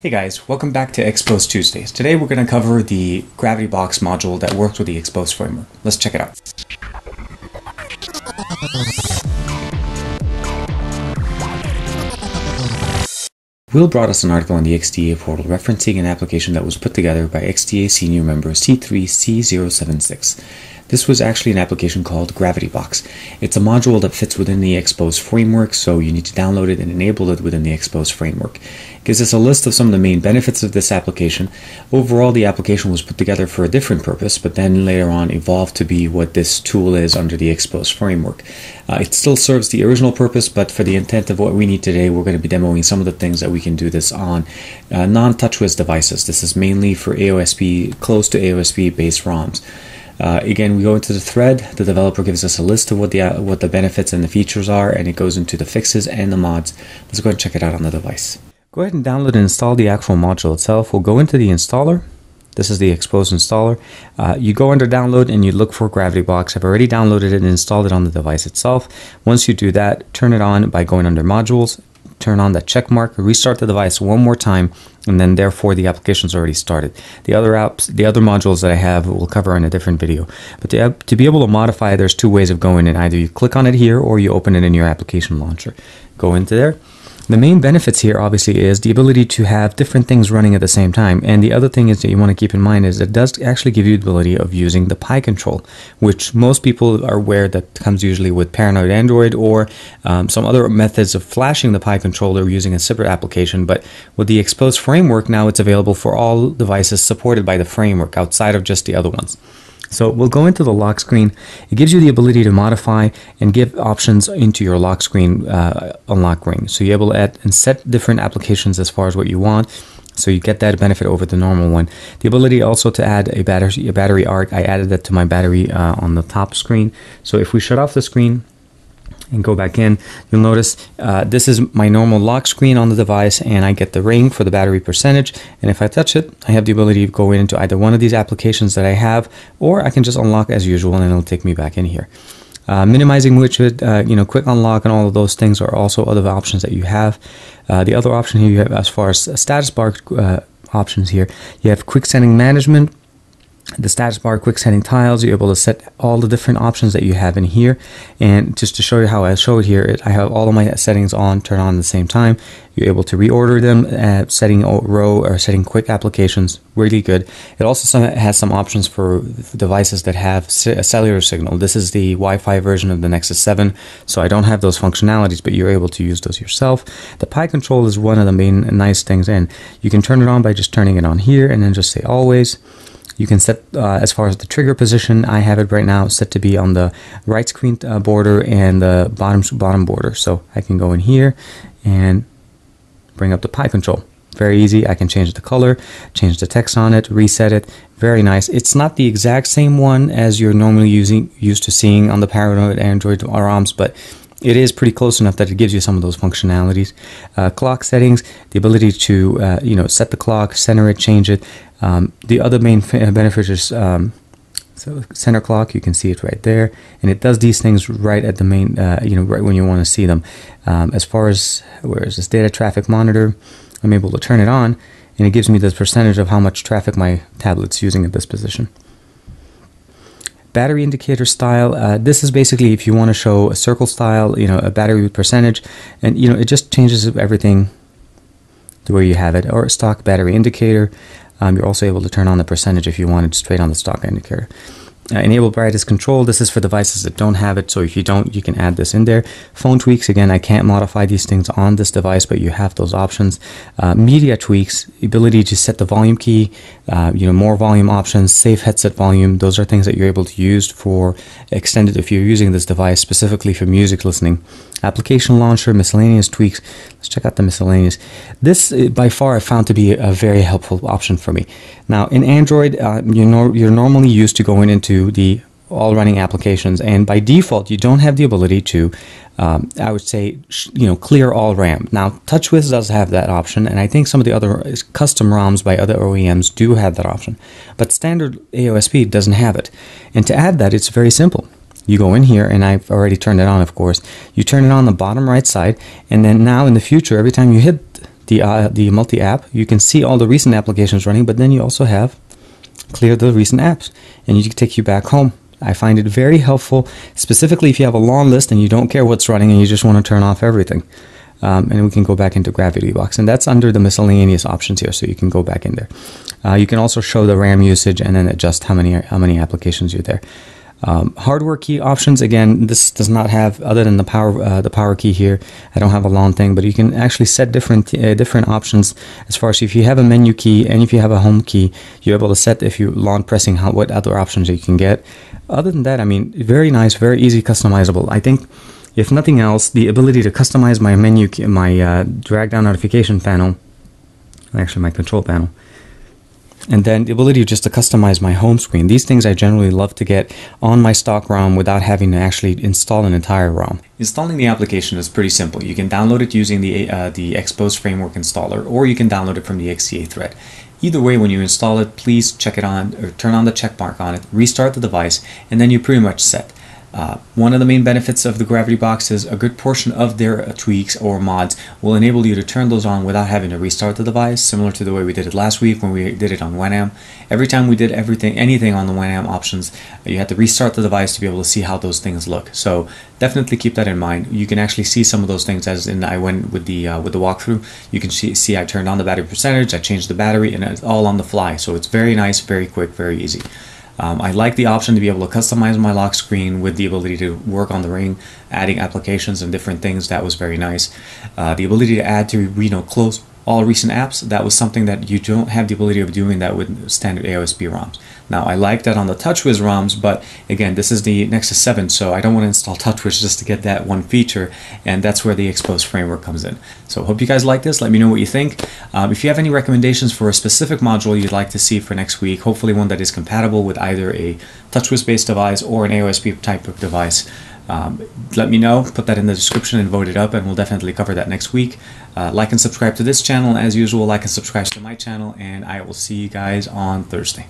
Hey guys, welcome back to Xposed Tuesdays. Today we're going to cover the GravityBox module that works with the Xposed framework. Let's check it out. Will brought us an article on the XDA portal referencing an application that was put together by XDA senior member C3C076. This was actually an application called GravityBox. It's a module that fits within the Xposed framework, so you need to download it and enable it within the Xposed framework. It gives us a list of some of the main benefits of this application. Overall, the application was put together for a different purpose, but then later on evolved to be what this tool is under the Xposed framework. It still serves the original purpose, but for the intent of what we need today, we're going to be demoing some of the things that we can do this on non-TouchWiz devices. This is mainly for AOSP, close to AOSP based ROMs. Again, we go into the thread, the developer gives us a list of what the benefits and the features are, and it goes into the fixes and the mods. Let's go ahead and check it out on the device. Go ahead and download and install the actual module itself. We'll go into the installer. This is the Xposed installer. You go under download and you look for GravityBox. I've already downloaded it and installed it on the device itself. Once you do that, turn it on by going under modules, turn on the check mark, restart the device one more time, and then therefore the application's already started. The other apps, the other modules that I have, we'll cover in a different video. But to be able to modify, there's two ways of going in. Either you click on it here or you open it in your application launcher. Go into there. The main benefits here obviously is the ability to have different things running at the same time, and the other thing is that you want to keep in mind is it does actually give you the ability of using the Pie Control, which most people are aware that comes usually with Paranoid Android or some other methods of flashing the Pie Control or using a separate application. But with the Xposed framework, now it's available for all devices supported by the framework outside of just the other ones. So we'll go into the lock screen. It gives you the ability to modify and give options into your lock screen unlock ring. So you're able to add and set different applications as far as what you want. So you get that benefit over the normal one. The ability also to add a battery arc. I added that to my battery on the top screen. So if we shut off the screen and go back in, you'll notice this is my normal lock screen on the device, and I get the ring for the battery percentage, and if I touch it, I have the ability to go into either one of these applications that I have, or I can just unlock as usual and it'll take me back in here. Minimizing widget, quick unlock and all of those things are also other options that you have. The other option here you have as far as status bar options here, you have quick sending management, the status bar, quick setting tiles. You're able to set all the different options that you have in here. And just to show you how I show it here, I have all of my settings on, turn on at the same time. You're able to reorder them, setting row or setting quick applications, really good. It also has some options for devices that have a cellular signal. This is the Wi-Fi version of the Nexus 7, so I don't have those functionalities, but you're able to use those yourself. The Pie Control is one of the main nice things, and you can turn it on by just turning it on here and then just say always. You can set, as far as the trigger position, I have it right now set to be on the right screen border and the bottom border. So I can go in here and bring up the Pie Control. Very easy. I can change the color, change the text on it, reset it. Very nice. It's not the exact same one as you're normally used to seeing on the Paranoid Android ROMs, but it is pretty close enough that it gives you some of those functionalities. Clock settings, the ability to set the clock, center it, change it. The other main benefit is so center clock. You can see it right there, and it does these things right at the main, right when you want to see them. As far as where is this data traffic monitor, I'm able to turn it on, and it gives me the percentage of how much traffic my tablet's using at this position. Battery indicator style, this is basically if you want to show a circle style, a battery percentage, and it just changes everything the way you have it, or a stock battery indicator. You're also able to turn on the percentage if you wanted straight on the stock indicator. Enable brightness control, this is for devices that don't have it, so if you don't, you can add this in there. Phone tweaks, again, I can't modify these things on this device, but you have those options. Media tweaks, ability to set the volume key, more volume options, safe headset volume, those are things that you're able to use for extended, if you're using this device specifically for music listening. Application launcher, miscellaneous tweaks. Let's check out the miscellaneous. This, by far, I found to be a very helpful option for me. Now, in Android, you're normally used to going into the all running applications, and by default, you don't have the ability to, I would say, clear all RAM. Now, TouchWiz does have that option, and I think some of the other custom ROMs by other OEMs do have that option, but standard AOSP doesn't have it. And to add that, it's very simple. You go in here, and I've already turned it on, of course. You turn it on the bottom right side, and then now in the future, every time you hit the multi-app, you can see all the recent applications running, but then you also have clear the recent apps, and you can take you back home. I find it very helpful, specifically if you have a long list and you don't care what's running and you just want to turn off everything. And we can go back into GravityBox, and that's under the miscellaneous options here, so you can go back in there. You can also show the RAM usage and then adjust how many applications you're there. Hardware key options, again, this does not have, other than the power key here, I don't have a long thing, but you can actually set different options as far as if you have a menu key and if you have a home key, you're able to set if you're long pressing what other options you can get. Other than that, I mean, very nice, very easy, customizable. I think, if nothing else, the ability to customize my menu key, my drag down notification panel, actually my control panel, and then the ability just to customize my home screen. These things I generally love to get on my stock ROM without having to actually install an entire ROM. Installing the application is pretty simple. You can download it using the Xposed Framework installer, or you can download it from the XCA thread. Either way, when you install it, please check it on, or turn on the check mark on it, restart the device, and then you're pretty much set. One of the main benefits of the GravityBox is a good portion of their tweaks or mods will enable you to turn those on without having to restart the device, similar to the way we did it last week when we did it on WNAM. Every time we did anything on the WNAM options, you had to restart the device to be able to see how those things look. So definitely keep that in mind. You can actually see some of those things as in I went with the walkthrough. You can see I turned on the battery percentage, I changed the battery, and it's all on the fly. So it's very nice, very quick, very easy. I like the option to be able to customize my lock screen with the ability to work on the ring, adding applications and different things. That was very nice. The ability to add to, you know, close all recent apps, that was something that you don't have the ability of doing that with standard AOSP ROMs. Now, I like that on the TouchWiz ROMs, but again, this is the Nexus 7, so I don't want to install TouchWiz just to get that one feature, and that's where the Xposed Framework comes in. So hope you guys like this. Let me know what you think. If you have any recommendations for a specific module you'd like to see for next week, hopefully one that is compatible with either a TouchWiz-based device or an AOSP type of device, let me know, put that in the description and vote it up, and we'll definitely cover that next week. Like and subscribe to this channel, and as usual, like and subscribe to my channel, and I will see you guys on Thursday.